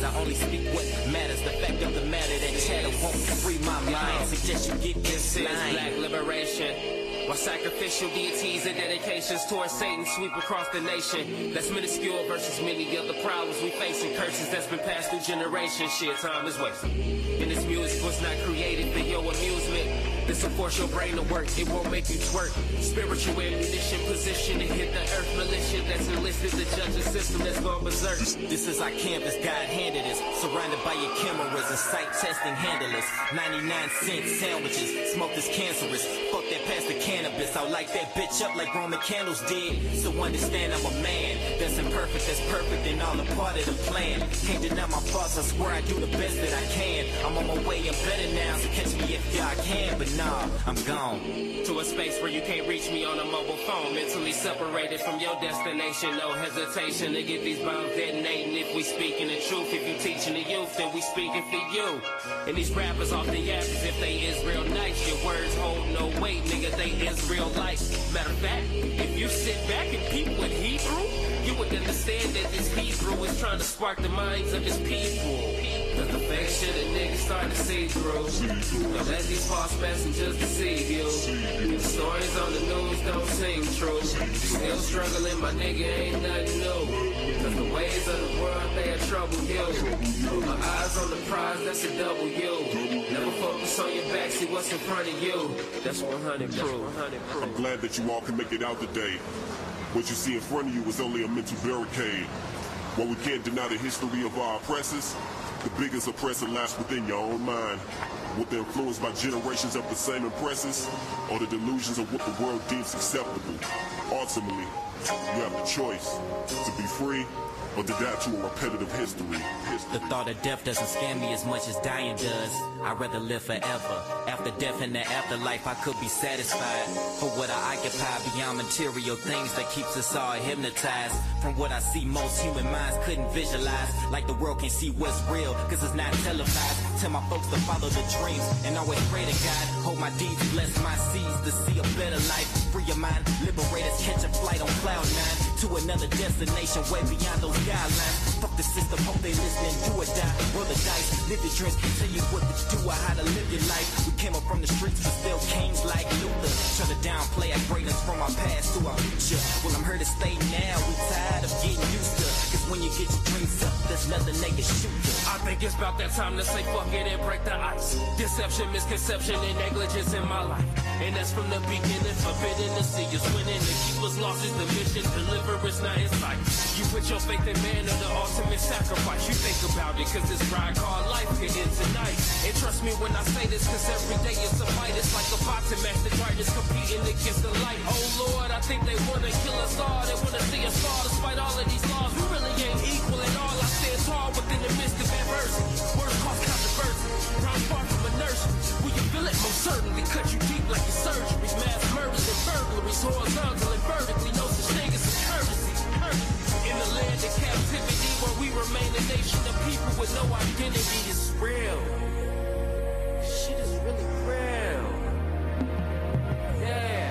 plans. I only speak what matters. The fact of the matter that chatter won't free my mind. Suggest you get this line. This is black liberation. While sacrificial deities and dedications towards Satan sweep across the nation, that's minuscule versus many other problems we face and curses that's been passed through generations. Shit, time is wasted. And this music was not created for your amusement. This will force your brain to work, it won't make you twerk. Spiritual ammunition position to hit the earth militia that's enlisted to judge a system that's gone berserk. This is our campus, God-handed us, surrounded by your cameras and sight testing handlers. 99-cent sandwiches, smoke is cancerous. Fuck that past the cannabis, I'll light that bitch up like Roman candles did. So understand I'm a man, that's imperfect, that's perfect, and all a part of the plan. Can't deny my thoughts, I swear I do the best that I can. I'm on my way, I'm better now, so catch me if y'all can. But nah, I'm gone. To a space where you can't reach me on a mobile phone. Mentally separated from your destination, no hesitation to get these bombs detonating. If we speaking the truth, if you teaching the youth, then we speaking for you. And these rappers often yap as if they is real nice. Your words hold no weight, nigga, they is real life. Matter of fact, if you sit back and peep with Hebrew, you would understand that this Hebrew is trying to spark the minds of his people. Cause the fake shit a nigga start to see through. Don't let these false messengers deceive you. The stories on the news don't seem true. Still struggling, my nigga, ain't nothing new. Cause the ways of the world, they trouble you. My eyes on the prize, that's a double U. Never focus on your back, see what's in front of you. That's 100 proof. I'm glad that you all can make it out today. What you see in front of you is only a mental barricade. While we can't deny the history of our oppressors, the biggest oppressor lies within your own mind. Whether influenced by generations of the same oppressors or the delusions of what the world deems acceptable, ultimately, you have the choice to be free or to die to a repetitive history. The thought of death doesn't scare me as much as dying does. I'd rather live forever. After death and the afterlife, I could be satisfied for what I occupy beyond material things that keeps us all hypnotized. From what I see, most human minds couldn't visualize. Like the world can see what's real, cause it's not televised. Tell my folks to follow the dreams and always pray to God. Hold my deeds, bless my seeds to see a better life. Free your mind, liberate us, catch a flight on cloud 9 to another destination way beyond those guidelines. Fuck the system, hope they listening, do or die, roll the dice, live your dreams, tell you what to do or how to live your life. We came up from the streets, but still kings like Luther. Try to downplay our greatness from our past to our future. Well, I'm here to stay now, we tired of getting used to. Cause when you get your dreams up, there's nothing they can shoot you. I think it's about that time to say fuck it and break the ice. Deception, misconception, and negligence in my life. And that's from the beginning, forbidden to see us winning. To keep us lost is the mission, deliver it's not his life. You put your faith in man on the ultimate sacrifice. You think about it, cause this ride called life could end tonight. And trust me when I say this, cause every day it's a fight. It's like a boxing match, the darkness competing against the light. Oh Lord, I think they wanna kill us all. They wanna see us fall despite all of these laws. We really ain't equal at all. I stand tall within the midst of adversity. Words cause controversy, round far from inertia. Will you feel it? Most certainly. Cut you deep like a surgery. Mass murders and burglaries, horizontal and vertically. No such thing as a in the land of captivity, where we remain a nation of people with no identity. It's real. Shit is really real. Yeah.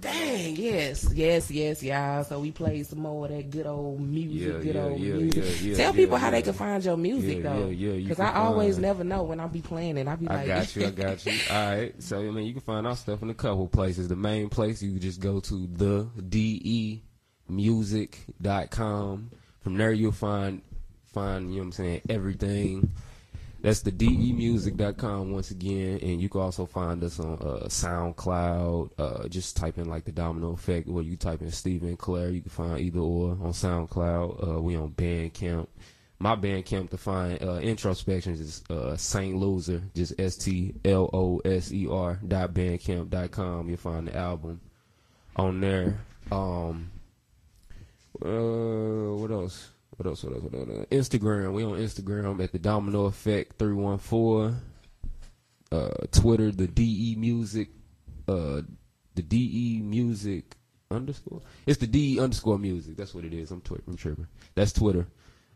Dang, yes, y'all. So we played some more of that good old music, good old music. Tell people how they can find your music, though. Yeah, because I always never know when I be playing it. I be like, I got you. All right. So, I mean, you can find our stuff in a couple places. The main place, you can just go to the DEmusic.com. From there, you'll find, you know what I'm saying, everything. That's the DEmusic.com once again, and you can also find us on SoundCloud. Just type in like the Domino Effect, or you type in Stephen Clair. You can find either or on SoundCloud. We on Bandcamp. My Bandcamp to find introspections is Saint Loser, just STLOSER.bandcamp.com. You'll find the album on there. What else? What else? Instagram. We on Instagram at the Domino Effect 314. Twitter, the D.E. music. The D.E. music underscore. It's the D.E. underscore music. That's what it is. I'm tripping. That's Twitter.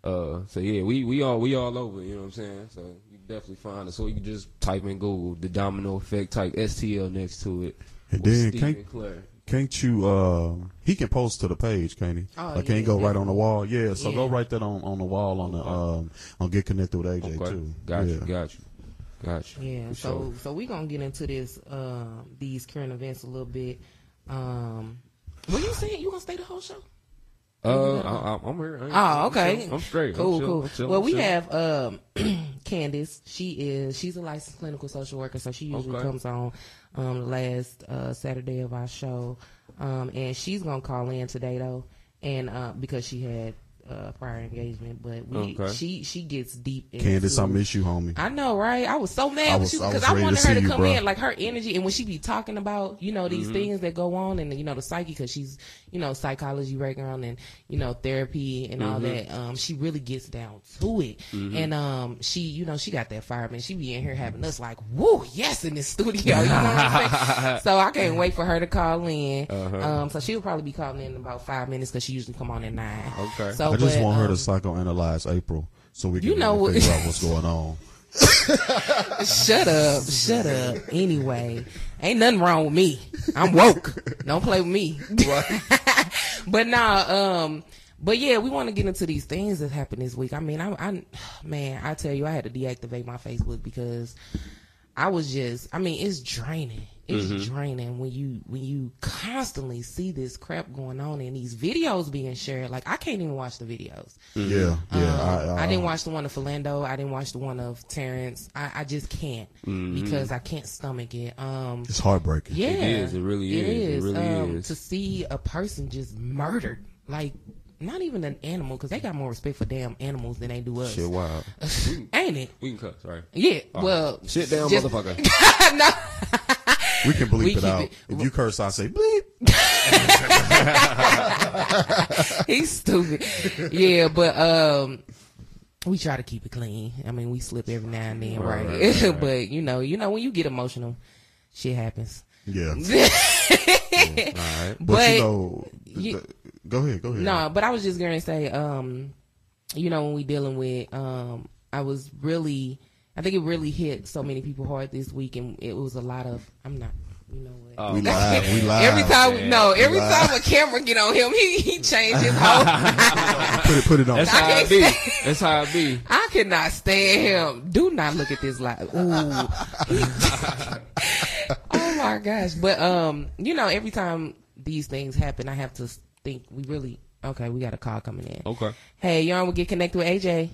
So yeah, we all over. You know what I'm saying? So you can definitely find us. So you can just type in Google the Domino Effect. Type STL next to it. And then Stephen Clair. Can't you, he can post to the page, can't he? Oh, like, yeah, can't go right on the wall. Yeah, so go right there on the wall on the, on Get Connected with AJ, too. Got you. Yeah, so we're going to get into this, these current events a little bit. Were you saying you going to stay the whole show? I'm here. Okay. I'm straight. Cool. Well, we have, Candace. She's a licensed clinical social worker, so she usually comes on the last Saturday of our show, and she's gonna call in today though, and because she had prior engagement, but she gets deep into Candace. I miss you, homie. I know, right? I was so mad because I wanted her to come in, like her energy, and when she be talking about these things that go on, and the psyche, because she's psychology background and therapy and all that. She really gets down to it, and she she got that fire, man. She be in here having us like woo yes in this studio. You know what I'm saying? So I can't wait for her to call in. So she'll probably be calling in about 5 minutes because she usually come on at 9. Okay. So I just want her to psychoanalyze April so we can figure out what's going on. Shut up. Anyway, ain't nothing wrong with me. I'm woke. Don't play with me. Right. But yeah, we want to get into these things that happened this week. I mean, I tell you, I had to deactivate my Facebook because I was just, it's draining. It's draining when you constantly see this crap going on and these videos being shared. Like, I can't even watch the videos. I didn't watch the one of Philando. I didn't watch the one of Terrence. I just can't because I can't stomach it. It's heartbreaking. Yeah, it is. It really is. To see a person just murdered, like not even an animal, because they got more respect for damn animals than they do us. Shit, wild. Ain't it? We can cuss, right? Yeah. All well, right. Shit, damn motherfucker. No. We can bleep it out. If you curse, I say bleep. He's stupid. Yeah, but we try to keep it clean. I mean, we slip every now and then, right. But when you get emotional, shit happens. Yeah. All right. But go ahead. No, but I was just gonna say, when we dealing with, I think it really hit so many people hard this week, and it was a lot of, We live. Every time a camera get on him, he changes his whole. Put it on. That's how it be. I could not stand him. Do not look at this live. Ooh. Oh my gosh! But every time these things happen, I have to think. We got a call coming in. Okay. Hey, y'all, we'll Get Connected with AJ.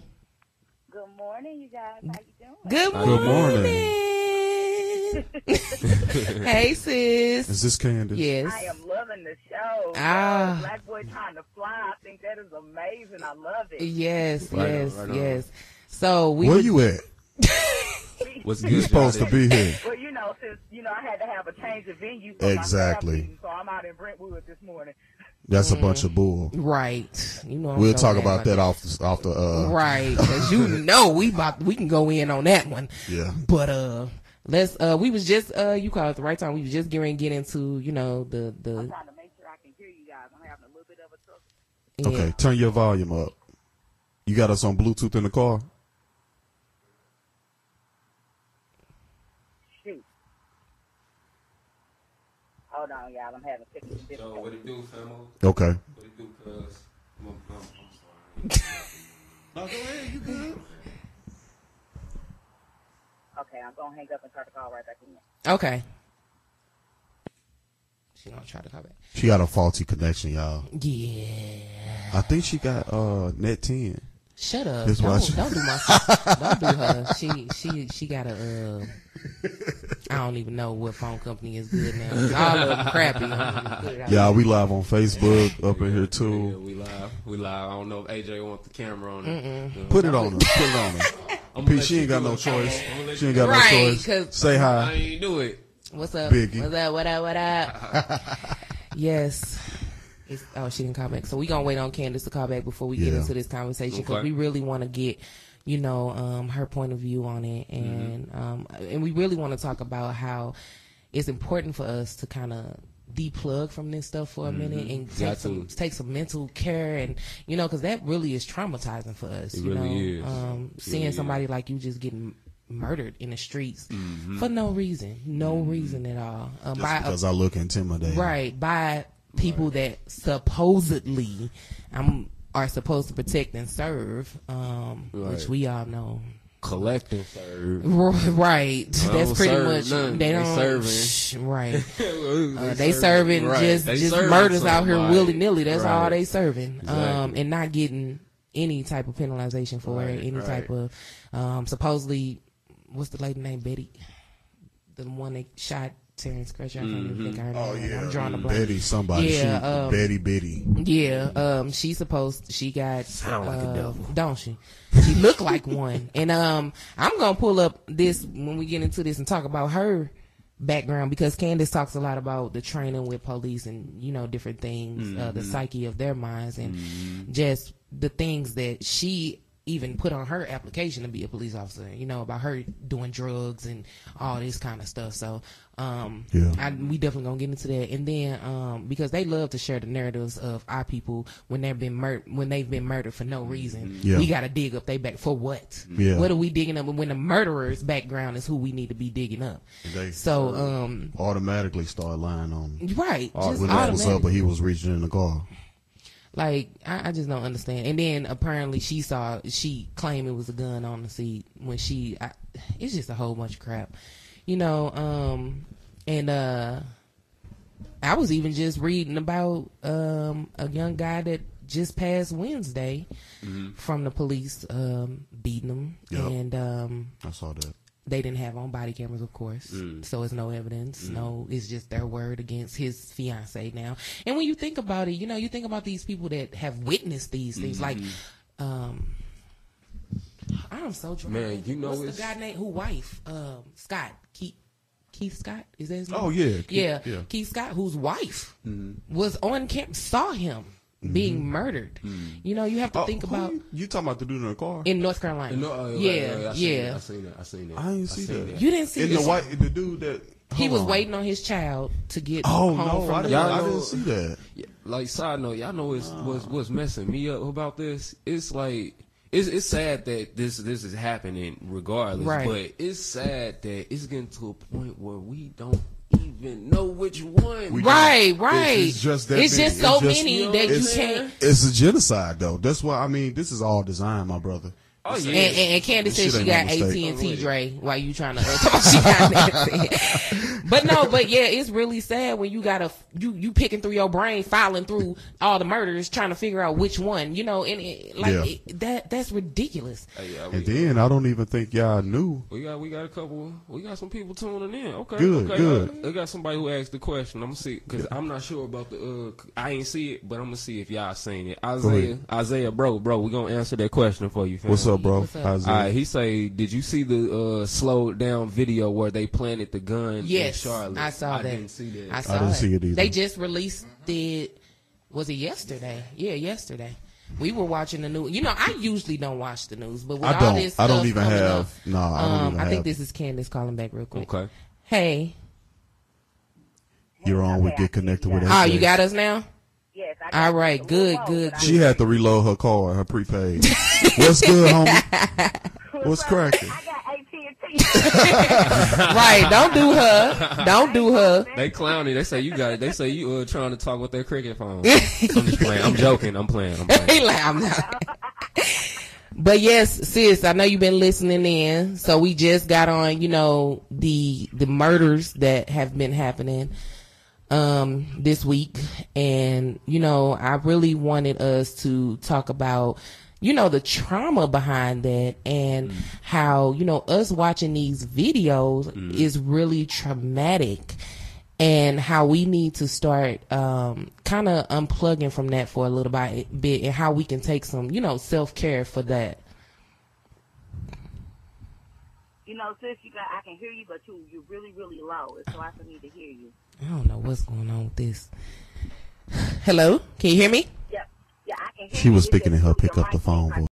Good morning, you guys. How you doing? Good morning. Hey, sis. Is this Candace? Yes. I am loving the show. Black Boy Trying to Fly. I think that is amazing. I love it. Yes. So where you at? What's good? You're supposed to be here. Well, since I had to have a change of venue. Exactly. So I'm out in Brentwood this morning. That's a bunch of bull. Right. We'll talk about that off the right, cuz we can go in on that one. Yeah. But let's we was just you called at the right time. We was just get into, I'm trying to make sure I can hear you guys. I'm having a little bit of a trouble. Yeah. Okay, turn your volume up. You got us on Bluetooth in the car? Hold on, y'all. I'm having a so what it do, famo? Okay. What it do, cuz? I'm sorry. No, go ahead. You good? Okay, I'm going to hang up and try to call right back in. Okay. She going to try to call back. She got a faulty connection, y'all. Yeah. I think she got net 10. Shut up. Don't do my stuff. Don't do her. She got a I don't even know what phone company is good now. All of them crappy. Yeah, we live on Facebook up in here too. Yeah, we live. I don't know if AJ wants the camera on it. Put it on her. She ain't got no choice. She ain't got no choice. Say hi. I ain't do it. What's up? Biggie. What's up? What up? Yes. It's, oh, she didn't call back. So we're going to wait on Candace to call back before we get into this conversation, because we really want to get, you know, her point of view on it. And and we really want to talk about how it's important for us to kind of deplug from this stuff for a minute and take some mental care, and you know, because that really is traumatizing for us. It really is. Seeing somebody like you just getting murdered in the streets for no reason, no reason at all. Just because I look intimidating, right? By people that supposedly are supposed to protect and serve, which we all know. Collect and serve. Right. That's pretty much none. They don't serving. Right. They serving just murders out here willy nilly. That's all they serving. Exactly. And not getting any type of penalization for it. Any type of supposedly, what's the lady name? Betty, the one that shot Terence Crutcher. I don't even think I heard I'm drawing a blank. Betty somebody. Yeah, Betty. Yeah, she got sound like a devil, don't she? She looked like one. And I'm gonna pull up this when we get into this and talk about her background, because Candace talks a lot about the training with police and, you know, different things, the psyche of their minds, and just the things that she even put on her application to be a police officer, you know, about her doing drugs and all this kind of stuff. So we definitely gonna get into that. And then because they love to share the narratives of our people when they've been murdered for no reason. We gotta dig up they back for what? What are we digging up when the murderer's background is who we need to be digging up? They so automatically start lying on them. Right. When that was up, but he was reaching in the car. Like, I just don't understand. And then apparently she claimed it was a gun on the seat when it's just a whole bunch of crap, you know. I was even just reading about a young guy that just passed Wednesday from the police beating him. And I saw that. They didn't have on body cameras, of course, so it's no evidence. No, it's just their word against his fiance now. And when you think about it, you know, you think about these people that have witnessed these things. Like, I am so drunk. Man, you know, what's the guy named who wife? Scott. Keith Scott, is that his name? Oh yeah, Keith Scott, whose wife was on camp, saw him being murdered. You know, you have to think about. You talking about the dude in the car in North Carolina? I seen that. I seen that. You didn't see that. The dude that he was waiting on his child to get home. Oh no, I didn't see that. Like, side note, y'all know what's messing me up about this. It's like it's sad that this is happening regardless. Right. But it's sad that it's getting to a point where we don't even know which one. Right. It's just so many that you can't. It's a genocide, though. That's why, I mean, this is all designed, my brother. Oh yeah. And Candace said she got AT&T, Dre, while you trying to. She got that. But yeah, it's really sad when you gotta you picking through your brain, filing through all the murders, trying to figure out which one. You know, and that's ridiculous. And then I don't even think y'all knew. We got a couple. We got some people tuning in. Okay, good. I got somebody who asked the question. I'm gonna see, because I'm not sure about the. I ain't see it, but I'm gonna see if y'all seen it. Isaiah, bro, we gonna answer that question for you. What's up, bro? What's up? Alright, he say, did you see the slowed down video where they planted the gun in Charlotte? I saw that. I didn't see that. I didn't see it either. They just released it. Was it yesterday? Yeah, yesterday. We were watching the news. You know, I usually don't watch the news, but with all this stuff, I don't even have. Up, no, I don't even I think have. This is Candace calling back real quick. Okay. Hey. You're on with Get Connected with Us. You got us now? Yes. All right, good. She had to reload her car, her prepaid. What's good, homie? What's cracking? I got AT&T. Right, don't do her. They clowny. They say you got it. They say you trying to talk with their cricket phone. I'm just playing. I'm joking. I'm playing. Like, I'm not. But yes, sis, I know you've been listening in. So we just got on, you know, the murders that have been happening this week. And, you know, I really wanted us to talk about, you know, the trauma behind that, and how, you know, us watching these videos is really traumatic, and how we need to start kind of unplugging from that for a little bit, and how we can take some, you know, self-care for that. You know, sis, I can hear you, but you're really, really low. It's hard for me to hear you. I don't know what's going on with this. Hello, can you hear me? Yeah, I can hear you. She was speaking to her pick up the phone.